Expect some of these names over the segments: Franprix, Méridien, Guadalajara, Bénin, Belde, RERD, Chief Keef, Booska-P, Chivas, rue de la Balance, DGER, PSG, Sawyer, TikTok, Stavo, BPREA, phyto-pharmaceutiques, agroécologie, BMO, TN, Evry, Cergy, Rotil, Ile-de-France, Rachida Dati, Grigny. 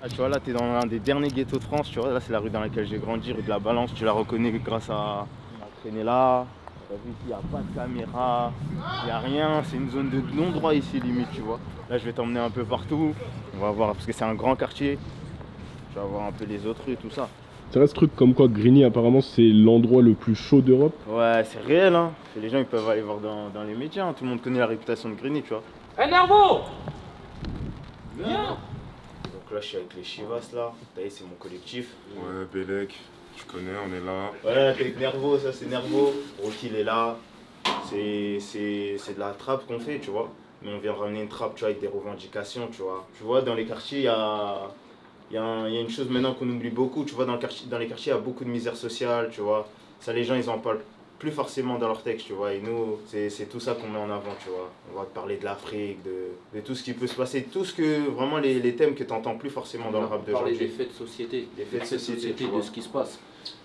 Ah, tu vois, là, t'es dans l'un des derniers ghettos de France. Tu vois, là, c'est la rue dans laquelle j'ai grandi, rue de la Balance. Tu la reconnais grâce à traîner là. T'as vu qu'il n'y a pas de caméra, il n'y a rien. C'est une zone de non-droit ici, limite, tu vois. Là, je vais t'emmener un peu partout. On va voir, parce que c'est un grand quartier. Tu vas voir un peu les autres rues, tout ça. C'est vrai ce truc comme quoi Grigny apparemment c'est l'endroit le plus chaud d'Europe. Ouais c'est réel hein, les gens ils peuvent aller voir dans les médias, hein. Tout le monde connaît la réputation de Grigny tu vois. Hey Nervo viens. Donc là je suis avec les Chivas là, c'est mon collectif. Ouais Bélec, tu connais on est là. Voilà t'es avec Nervo, ça c'est Nervo, Rotil est là, c'est de la trappe qu'on fait tu vois. Mais on vient ramener une trappe tu vois avec des revendications tu vois. Tu vois dans les quartiers il y a... Il y a une chose maintenant qu'on oublie beaucoup, tu vois, dans les quartiers, il y a beaucoup de misère sociale, tu vois. Ça, les gens, ils en parlent plus forcément dans leur texte, tu vois. Et nous, c'est tout ça qu'on met en avant, tu vois. On va te parler de l'Afrique, de tout ce qui peut se passer, tout ce que, vraiment, les thèmes que tu n'entends plus forcément dans le rap d'aujourd'hui. On parler des faits de société, de ce qui se passe,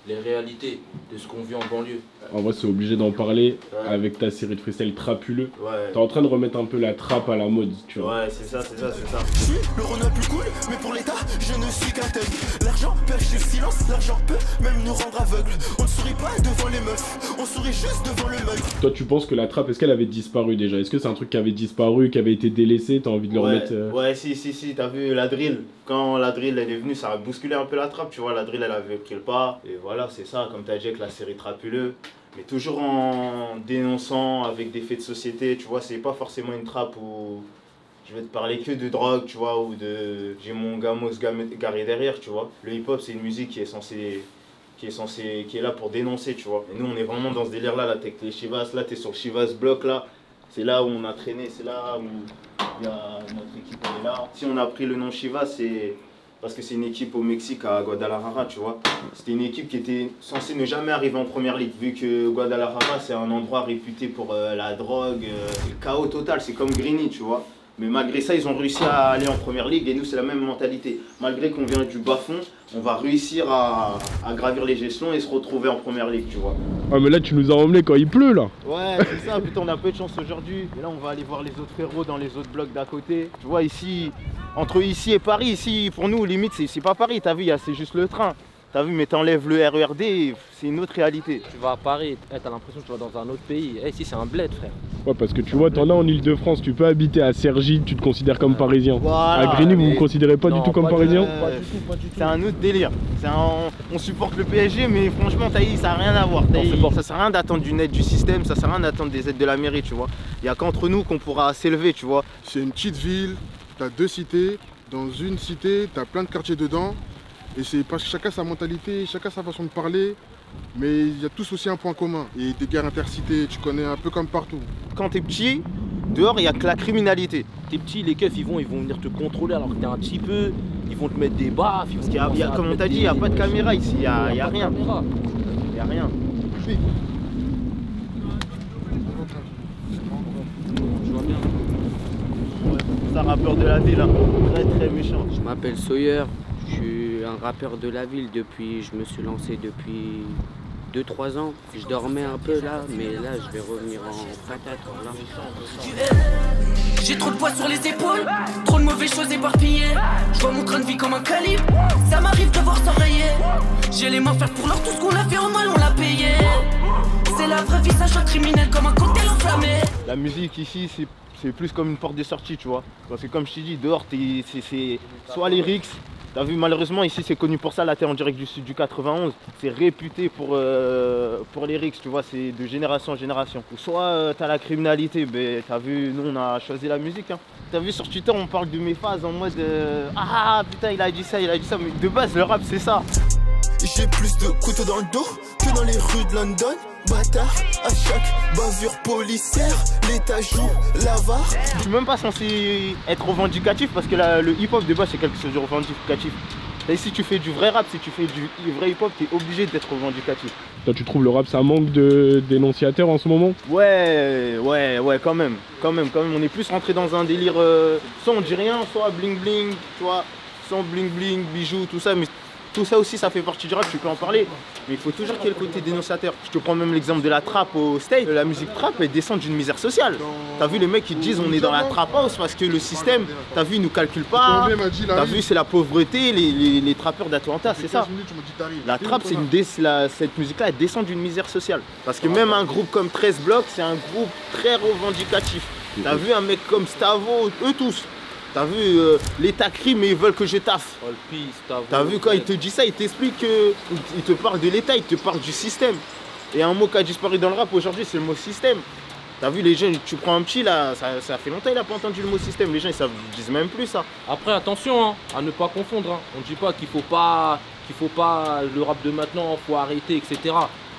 les réalités, de ce qu'on vit en banlieue. En vrai, c'est obligé d'en parler avec ta série de freestyle trapuleux. Ouais. T'es en train de remettre un peu la trappe à la mode, tu vois. Ouais, c'est ça, c'est ça, c'est ça. Je suis le renard plus cool, mais pour l'État, je ne suis qu'un thug. L'argent pêche le silence, l'argent peut même nous rendre aveugles. On ne sourit pas devant les meufs, on sourit juste devant le meuf. Toi, tu penses que la trappe, est-ce qu'elle avait disparu déjà? Est-ce que c'est un truc qui avait disparu, qui avait été délaissé? T'as envie de le remettre Ouais, si, t'as vu la drill. Quand la drill, elle est venue, ça a bousculé un peu la trappe, tu vois. La drill, elle avait pris le pas. Et voilà, c'est ça, comme tu as dit avec la série trapuleux, mais toujours en dénonçant avec des faits de société, tu vois, c'est pas forcément une trappe où je vais te parler que de drogue, tu vois, ou de j'ai mon gamos garé derrière, tu vois. Le hip-hop, c'est une musique qui est là pour dénoncer, tu vois. Et nous, on est vraiment dans ce délire-là, là, t'es les Chivas, là, t'es sur le Chivas bloc, là, c'est là où on a traîné, c'est là où y a notre équipe est là. Si on a pris le nom Chivas, c'est... parce que c'est une équipe au Mexique, à Guadalajara, tu vois. C'était une équipe qui était censée ne jamais arriver en première ligue, vu que Guadalajara, c'est un endroit réputé pour la drogue, le chaos total, c'est comme Grigny, tu vois. Mais malgré ça, ils ont réussi à aller en première ligue, et nous, c'est la même mentalité. Malgré qu'on vient du bas-fond, on va réussir à gravir les échelons et se retrouver en première ligue, tu vois. Ah mais là, tu nous as emmenés quand il pleut, là. Ouais, c'est ça, putain, on a peu de chance aujourd'hui. Et là, on va aller voir les autres héros dans les autres blocs d'à côté. Tu vois, ici... entre ici et Paris, ici pour nous limite c'est pas Paris, t'as vu, c'est juste le train. T'as vu, mais t'enlèves le RERD, c'est une autre réalité. Tu vas à Paris, t'as l'impression que tu vas dans un autre pays. Eh si, c'est un bled frère. Ouais parce que tu vois, t'en as en Ile-de-France, tu peux habiter à Cergy, tu te considères comme parisien. Voilà, à Grigny, vous vous considérez pas du tout comme parisien? Pas du tout, pas du tout. C'est un autre délire. On supporte le PSG, mais franchement, ça n'a rien à voir. Ça sert à rien d'attendre d'une aide du système, ça sert à rien d'attendre des aides de la mairie, tu vois. Il n'y a qu'entre nous qu'on pourra s'élever, tu vois. C'est une petite ville. T'as deux cités, dans une cité, t'as plein de quartiers dedans, et c'est parce que chacun sa mentalité, chacun sa façon de parler, mais il y a tous aussi un point commun. Et des guerres intercités, tu connais un peu comme partout. Quand t'es petit, dehors il y a que la criminalité. T'es petit, les keufs ils vont venir te contrôler alors que t'es un petit peu, ils vont te mettre des baffes. Parce qu'il y a, comme on t'a dit, il n'y a pas de caméra ici, il n'y a rien. Il n'y a rien. Oui. C'est un rappeur de la ville, hein. Très très méchant. Je m'appelle Sawyer, je suis un rappeur de la ville depuis, je me suis lancé depuis 2-3 ans. Je dormais un peu là, mais là je vais revenir en patate. J'ai trop de poids sur les épaules, trop de mauvaises choses éparpillées. Je vois mon train de vie comme un calibre, ça m'arrive de voir s'enrayer. J'ai les mains faites pour l'or, tout ce qu'on a fait en mal on l'a payé. C'est la vraie vie, ça choque criminel comme un cocktail enflammé. La musique ici c'est plus comme une porte de sortie, tu vois. Parce que comme je t'ai dit, dehors, c'est soit les rixes. T'as vu, malheureusement, ici, c'est connu pour ça. Là, t'es en direct du sud du 91. C'est réputé pour les rixes, tu vois. C'est de génération en génération. Ou soit t'as la criminalité. Ben, t'as vu, nous, on a choisi la musique. Hein. T'as vu, sur Twitter, on parle de mes phases en mode ah, putain, il a dit ça. Mais de base, le rap, c'est ça. J'ai plus de couteaux dans le dos que dans les rues de London. Bâtard, à chaque bavure policière, l'État joue l'avare. Je suis même pas censé être revendicatif parce que le hip-hop de base c'est quelque chose de revendicatif. Et si tu fais du vrai rap, si tu fais du vrai hip-hop, t'es obligé d'être revendicatif. Toi tu trouves le rap ça manque de dénonciateurs en ce moment? Ouais, quand même. On est plus rentré dans un délire, soit on dit rien, soit bling bling, tu vois, sans bling bling, bijoux, tout ça, mais Tout ça aussi, ça fait partie du rap, tu peux en parler. Mais il faut toujours qu'il y ait le côté dénonciateur. Je te prends même l'exemple de la trappe au state. La musique trappe, elle descend d'une misère sociale. T'as vu les mecs qui disent on est dans la trappe house parce que le système, t'as vu, il nous calcule pas. T'as vu, c'est la pauvreté, les trappeurs d'Atlanta, c'est ça. La trappe, c'est cette musique-là, elle descend d'une misère sociale. Parce que même un groupe comme 13 Blocs, c'est un groupe très revendicatif. T'as vu un mec comme Stavo, eux tous. T'as vu, l'État crie mais ils veulent que je taffe. T'as vu quand il te dit ça, il t'explique que... Il te parle de l'État, il te parle du système. Et un mot qui a disparu dans le rap aujourd'hui, c'est le mot système. T'as vu les jeunes, tu prends un petit là, ça fait longtemps qu'il n'a pas entendu le mot système. Les gens ils disent même plus ça. Après attention hein, à ne pas confondre. Hein. On ne dit pas qu'il faut pas le rap de maintenant, faut arrêter, etc.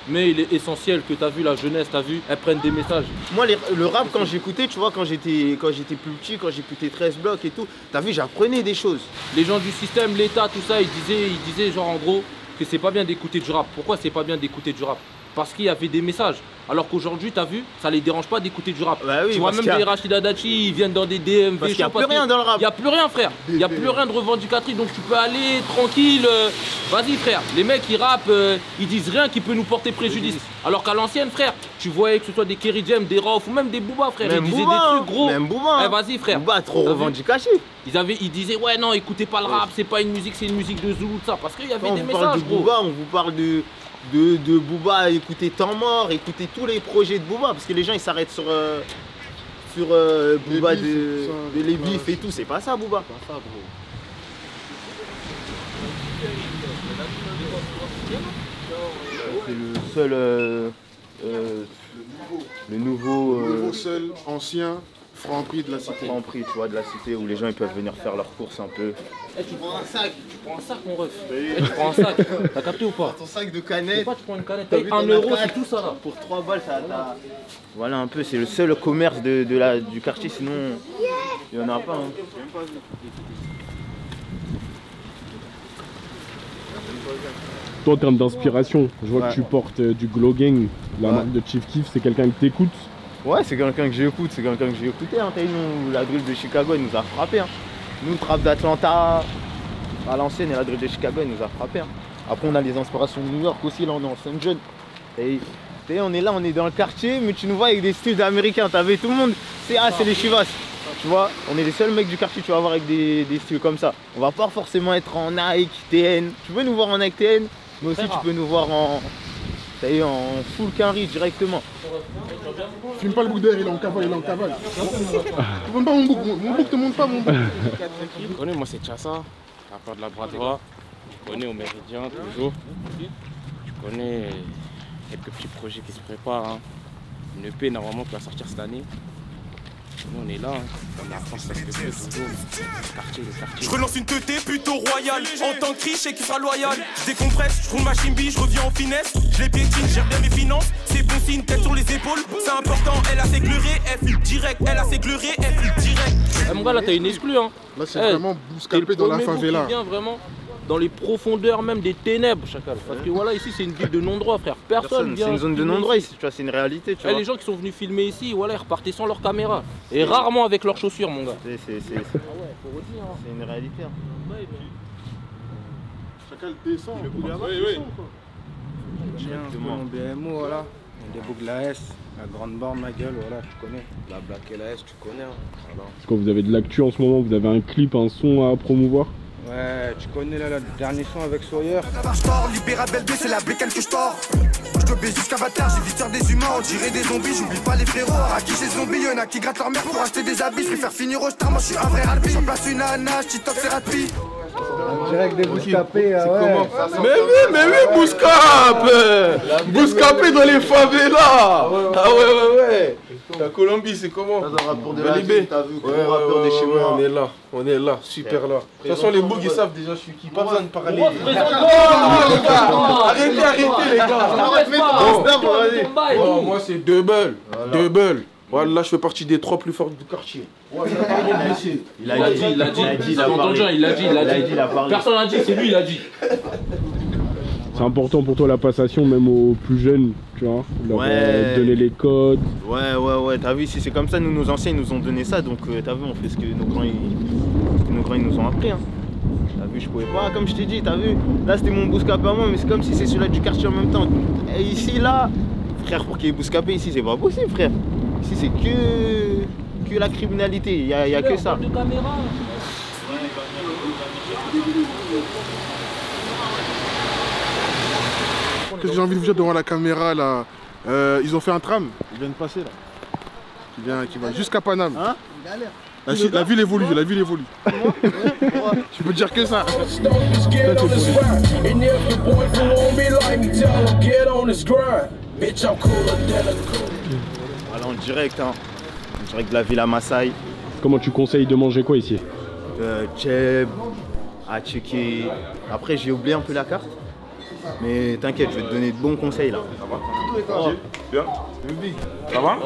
Mais il est essentiel que t'as vu la jeunesse, t'as vu, elles prennent des messages. Moi le rap quand j'écoutais, tu vois, quand j'étais plus petit, quand j'écoutais 13 blocs et tout, t'as vu, j'apprenais des choses. Les gens du système, l'État, tout ça, ils disaient genre en gros que c'est pas bien d'écouter du rap. Pourquoi c'est pas bien d'écouter du rap? Parce qu'il y avait des messages. Alors qu'aujourd'hui, t'as vu, ça les dérange pas d'écouter du rap. Bah oui, tu vois même les Rachida Dati, ils viennent dans des DMV. Parce qu'il n'y a plus rien dans le rap. Il n'y a plus rien, frère. Il n'y a plus rien de revendicatrice, donc tu peux aller tranquille. Vas-y, frère. Les mecs, ils rappent, ils disent rien qui peut nous porter préjudice. Alors qu'à l'ancienne, frère, tu voyais que ce soit des Kerry James, des Rauf ou même des Booba, frère. Même ils disaient Booba, des trucs gros. Même Booba. Eh, vas-y, frère. Booba trop revendicatif. Ils disaient, ouais, non, écoutez pas le rap, c'est pas une musique, c'est une musique de Zoulou, tout ça. Parce qu'il y avait des messages, gros. Booba, on vous parle de Booba, écoutez Temps Mort, écoutez tous les projets de Booba, parce que les gens ils s'arrêtent sur Booba, les bifs et tout, c'est pas ça Booba. C'est pas ça, gros. C'est le seul, le nouveau seul, ancien, Franprix de la cité. Franprix, tu vois, de la cité où les gens ils peuvent venir faire leurs courses un peu. Eh, hey, tu prends un sac mon ref. Hey, tu prends un sac, t'as capté ou pas? Ton sac de canettes. Tu prends une canette, t'as 1 euro, c'est tout ça là. Pour 3 balles, ça t'a... Voilà un peu, c'est le seul commerce du quartier, sinon il n'y en a pas. Hein. Toi en termes d'inspiration, je vois que tu portes du Glow Gang, la marque de Chief Keef, c'est quelqu'un qui t'écoute? Ouais, c'est quelqu'un que j'écoute, c'est quelqu'un que j'ai écouté. Hein. T'as vu, la drill de Chicago, elle nous a frappé. Hein. Nous, trappe d'Atlanta à l'ancienne et la drill de Chicago, elle nous a frappé. Hein. Après, on a les inspirations de New York aussi. Là, on est en Saint John. Et on est là, on est dans le quartier, mais tu nous vois avec des styles d'américains. T'as vu, tout le monde, c'est les Chivas. Tu vois, on est les seuls mecs du quartier, tu vas voir avec des styles comme ça. On va pas forcément être en Nike, TN. Tu peux nous voir en Nike, TN, mais aussi tu peux nous voir en. T'as vu, en full carry directement. Filme pas le bouc d'air, il est en cavale. Tu montes pas mon bouc te montre pas mon bouc. Tu connais, moi c'est Tchassa, la part de la Bradois. Tu connais au Méridien toujours. Tu connais quelques petits projets qui se préparent. Hein. Une EP normalement qui va sortir cette année. Nous on est là, on est à France, ça se fait toujours, le quartier. Je relance une teutée plutôt royale, en tant que riche et qui sera loyal. Je décompresse, je roule ma chimbi, je reviens en finesse. Je les piétine, gère bien mes finances, c'est bon signe, tête sur les épaules. C'est important, elle a s'écleuré, elle flippe direct, elle a s'écleuré, elle flippe direct. Eh mon gars, là t'as une exclue hein. Là c'est vraiment Booska-P dans la favela. Dans les profondeurs même des ténèbres, chacal. Parce que voilà, ici c'est une ville de non-droit, frère. Personne vient. C'est une zone de non-droit ici, tu vois, c'est une réalité. Tu vois. Les gens qui sont venus filmer ici, voilà, ils repartaient sans leur caméra. Et rarement avec leurs chaussures, mon gars. C'est une réalité. Hein. Chacal descend, le bout de la main, directement en BMO, voilà. Des boucles LAS, la grande barre, ma gueule, voilà, tu connais. La Black LAS, tu connais. Hein. Voilà. Est-ce que vous avez de l'actu en ce moment? Vous avez un clip, un son à promouvoir? Ouais, tu connais là, le dernier son avec Sawyer. Libéra Belde, c'est la bécane que je tords. Je te baisse jusqu'à Vatar, j'ai vite faire des humains, on dirait des zombies. J'oublie pas les frérots, à qui c'est zombies. Y'en a qui grattent leur mère pour acheter des habits. Je vais faire finir au star, moi je suis un vrai rugby. J'en place une anache, TikTok c'est rapide. En direct des Booska-P, comment? Mais oui, Booska-P. Booska-P dans les favelas. Ah ouais. La Colombie, c'est comment? Libé. T'as vu, ouais, rappeur des chez moi. On est là, super là. De toute façon, les bougs, ils savent déjà je suis qui. Pas besoin de parler. Arrêtez, les gars. Moi, c'est Double. Voilà, je fais partie des 3 plus forts du quartier. Il a dit. Personne n'a dit, c'est lui, il a dit. C'est important pour toi la passation, même aux plus jeunes, tu vois, leur donner les codes. Ouais, t'as vu, si c'est comme ça, nous, nos anciens, ils nous ont donné ça, donc t'as vu, on fait ce que nos grands, ils nous ont appris. Hein. T'as vu, je pouvais pas, comme je t'ai dit, t'as vu. Là c'était mon Booska-P à moi, mais c'est comme si c'est celui-là du quartier en même temps. Et ici, là, frère, pour qu'il y ait Booska-P ici, c'est pas possible, frère. Ici c'est que la criminalité, il y a que ça. De caméra. Qu'est-ce que j'ai envie de vous dire devant la caméra là, ils ont fait un tram, il vient de passer là. Qui va jusqu'à Paname. Hein, la ville évolue, la ville évolue. Je peux te dire que ça. Voilà, en direct, hein. En direct de la Villa Massaï. Comment tu conseilles de manger quoi ici? Cheb, à checker. Après, j'ai oublié un peu la carte. Mais t'inquiète, je vais te donner de bons conseils là. Ça va? Oh. Bien. Ça va?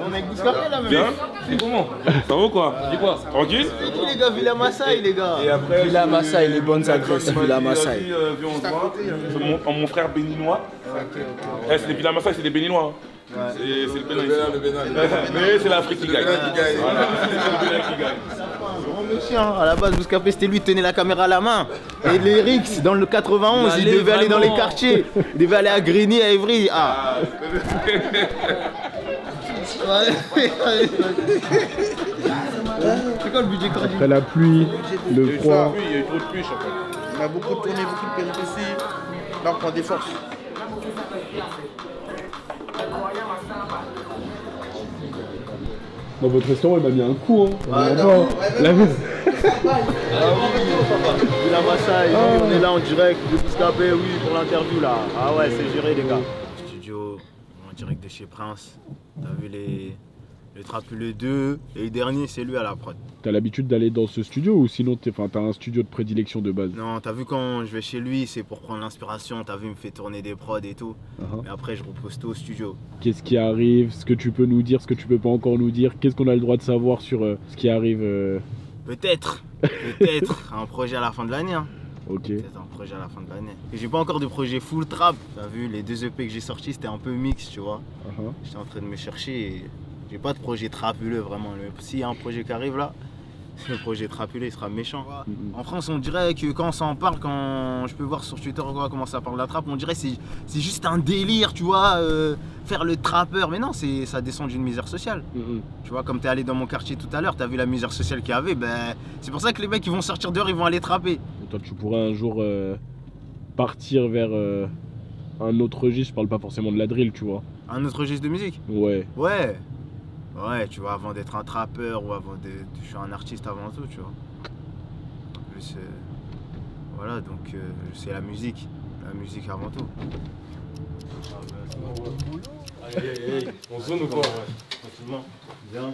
On a avec Booska-P là même. Bien. C'est comment? Ça va ou quoi? Dis quoi? Tranquille? C'est tout les gars, Villa Massaï les gars. Et après, Villa Massaï, les bonnes adresses, Villa Massaï. Mon frère béninois. Les Villa Massaï, c'est des béninois. Ouais. C'est le Bénin. Le Bénin, le Bénin. Mais c'est l'Afrique qui gagne. Voilà. C'est le Bénin qui gagne. Grand monsieur, hein. À la base, Booska-P, c'était lui qui tenait la caméra à la main. Et les Rix, dans le 91, il devait aller dans les quartiers. Il devait aller à Grigny, à Evry. Ah. C'est quoi le budget quand t'as la pluie, le froid. Il y a eu trop de pluie, on a beaucoup tourné, beaucoup de péripéties. Là, on prend des forces. Dans votre restaurant, il m'a mis un coup, hein. Ah, la maison. La Massaï, on est là en direct de Booska-P, oui, pour l'interview là. Ah ouais, c'est géré les gars. Studio en direct de chez Prince. T'as vu le Trapuleux 2 et le dernier, c'est lui à la prod. T'as l'habitude d'aller dans ce studio ou sinon t'as un studio de prédilection de base? Non, t'as vu quand je vais chez lui, c'est pour prendre l'inspiration. T'as vu, il me fait tourner des prods et tout. Mais après, je repose tout au studio. Qu'est-ce qui arrive? Ce que tu peux nous dire, ce que tu peux pas encore nous dire? Qu'est-ce qu'on a le droit de savoir sur ce qui arrive? Peut-être un projet à la fin de l'année. Hein. Ok. Peut-être un projet à la fin de l'année. J'ai pas encore de projet full trap. T'as vu, les deux EP que j'ai sortis, c'était un peu mix, tu vois. J'étais en train de me chercher et j'ai pas de projet trapuleux vraiment. S'il y a un projet qui arrive là, le projet trapuleux, il sera méchant. En France, on dirait que quand on s'en parle, quand je peux voir sur Twitter quoi, comment ça parle de la trappe, on dirait que c'est juste un délire, tu vois, faire le trappeur. Mais non, ça descend d'une misère sociale. Tu vois, comme t'es allé dans mon quartier tout à l'heure, t'as vu la misère sociale qu'il y avait, ben, c'est pour ça que les mecs, ils vont sortir dehors, ils vont aller trapper. Et toi, tu pourrais un jour partir vers un autre registre, je parle pas forcément de la drill, tu vois. Un autre registre de musique? Ouais. Ouais. Ouais, tu vois, avant d'être un trappeur ou avant d'être... Je suis un artiste avant tout, tu vois. En plus, voilà, donc c'est la musique avant tout. Allez, allez, allez, on zone ou quoi? Tranquillement, bien.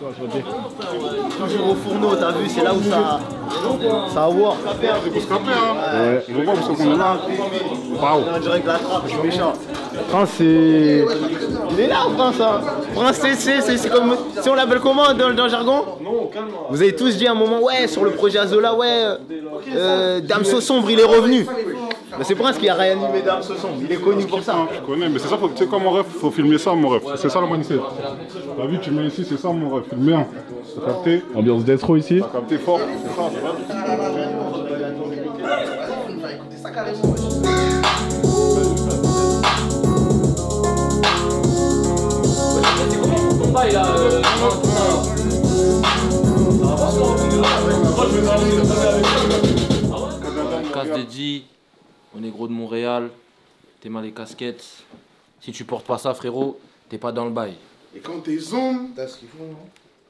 Quand je vais au fourneau, t'as vu, c'est là où ça work. On se camper, hein. On voit parce qu'on est là. Waouh. On est en direct la trappe, je suis méchant. Prince, c'est... Il est là, Prince, hein. Prince, c'est comme... Si on l'appelle comment dans le jargon? Non, calme. Vous avez tous dit à un moment, ouais, sur le projet Azola, ouais, Damso sombre, il est revenu. Ben c'est Prince qui a réanimé Damso sombre, il est connu pour ça. Hein. Je connais, mais c'est ça, tu sais quoi mon ref, faut filmer ça mon ref, c'est ça la mindset. T'as vu, tu mets ici, c'est ça mon ref, filmer un. T'as capté? Ambiance d'estro ici. T'as capté fort, c'est ça, c'est ça. On va écouter ça carrément. Il a casse dédié, on est gros de Montréal, t'es mal les casquettes. Si tu portes pas ça, frérot, t'es pas dans le bail. Et quand t'es zoom, t'as ce qu'il faut, non?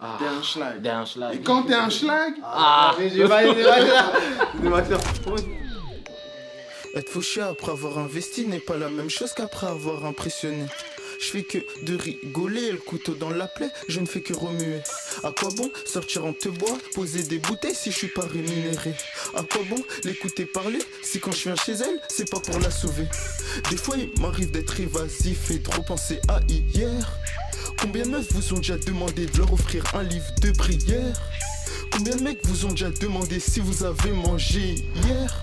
Ah, t'es un schlag. Et quand t'es un schlag, ah, j'ai être fauché après avoir investi n'est pas la même chose qu'après avoir impressionné. Je fais que de rigoler, le couteau dans la plaie, je ne fais que remuer. À quoi bon sortir en te bois, poser des bouteilles si je suis pas rémunéré? À quoi bon l'écouter parler, si quand je viens chez elle, c'est pas pour la sauver? Des fois il m'arrive d'être évasif et trop penser à hier. Combien de meufs vous ont déjà demandé de leur offrir un livre de prière? Combien de mecs vous ont déjà demandé si vous avez mangé hier?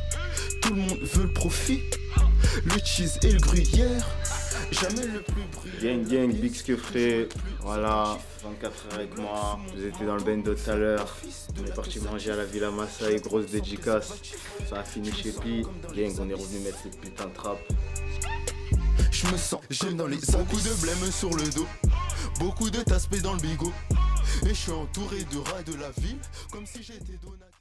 Tout le monde veut le profit, le cheese et le gruyère. Jamais le plus brillant. Gang gang, big Skefre, voilà, 24 heures avec moi. Vous étiez dans le bendo tout à l'heure. On est parti manger à la Villa Massaï, grosse dédicace. Ça a fini chez Pi. Gang, on est revenu mettre cette putain de trappe. Je me sens, j'aime dans les sacs. Beaucoup de blême sur le dos, beaucoup de taspés dans le bigot. Et je suis entouré de rats de la ville, comme si j'étais Donaté.